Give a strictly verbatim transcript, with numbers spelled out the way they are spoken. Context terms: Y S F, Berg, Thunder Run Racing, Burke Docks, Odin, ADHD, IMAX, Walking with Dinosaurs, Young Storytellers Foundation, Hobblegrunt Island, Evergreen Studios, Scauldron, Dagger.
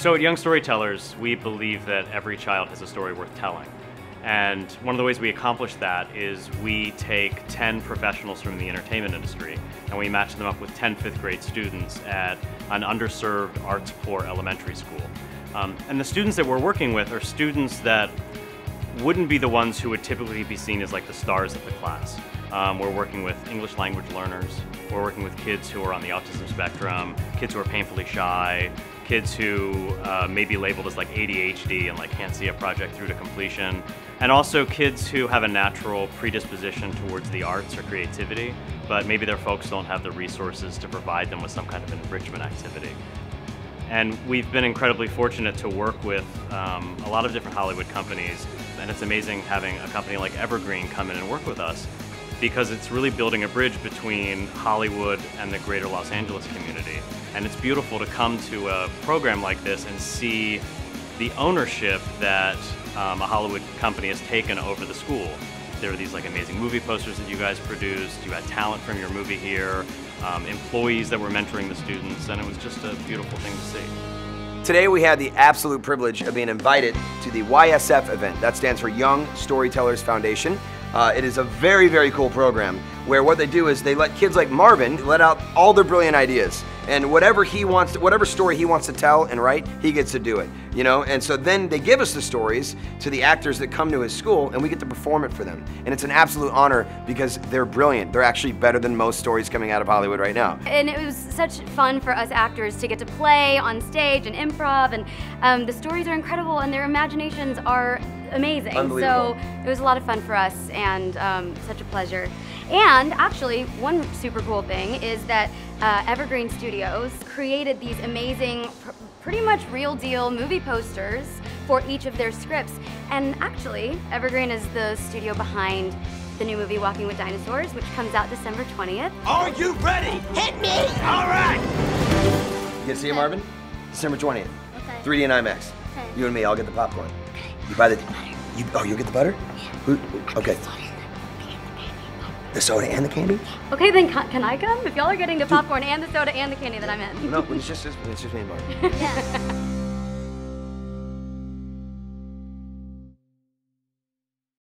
So at Young Storytellers, we believe that every child has a story worth telling. And one of the ways we accomplish that is we take ten professionals from the entertainment industry and we match them up with ten fifth grade students at an underserved arts poor elementary school. Um, and the students that we're working with are students that wouldn't be the ones who would typically be seen as like the stars of the class. Um, we're working with English language learners, we're working with kids who are on the autism spectrum, kids who are painfully shy, kids who uh, may be labeled as like A D H D and like can't see a project through to completion, and also kids who have a natural predisposition towards the arts or creativity, but maybe their folks don't have the resources to provide them with some kind of enrichment activity. And we've been incredibly fortunate to work with um, a lot of different Hollywood companies, and it's amazing having a company like Evergreen come in and work with us, because it's really building a bridge between Hollywood and the greater Los Angeles community. And it's beautiful to come to a program like this and see the ownership that um, a Hollywood company has taken over the school. There are these like amazing movie posters that you guys produced, you had talent from your movie here, um, employees that were mentoring the students, and it was just a beautiful thing to see. Today we had the absolute privilege of being invited to the Y S F event. That stands for Young Storytellers Foundation. Uh, it is a very, very cool program where what they do is they let kids like Marvin let out all their brilliant ideas, and whatever he wants, to, whatever story he wants to tell and write, he gets to do it, you know? And so then they give us the stories to the actors that come to his school and we get to perform it for them. And it's an absolute honor because they're brilliant. They're actually better than most stories coming out of Hollywood right now. And it was such fun for us actors to get to play on stage and improv, and um, the stories are incredible and their imaginations are amazing. So it was a lot of fun for us, and um, such a pleasure. And actually, one super cool thing is that uh, Evergreen Studios created these amazing, pr pretty much real deal movie posters for each of their scripts. And actually, Evergreen is the studio behind the new movie Walking with Dinosaurs, which comes out December twentieth. Are you ready? Hit me! All right! You gonna see it, Marvin? December twentieth. Okay. three D and IMAX. Okay. You and me, I'll get the popcorn. You buy the, the butter. You, oh, you'll get the butter? Yeah. Who, okay. The soda and the candy? Okay, then can, can I come? If y'all are getting the popcorn and the soda and the candy, then I'm in. No, it's just, it's just me and Marvin. Yeah.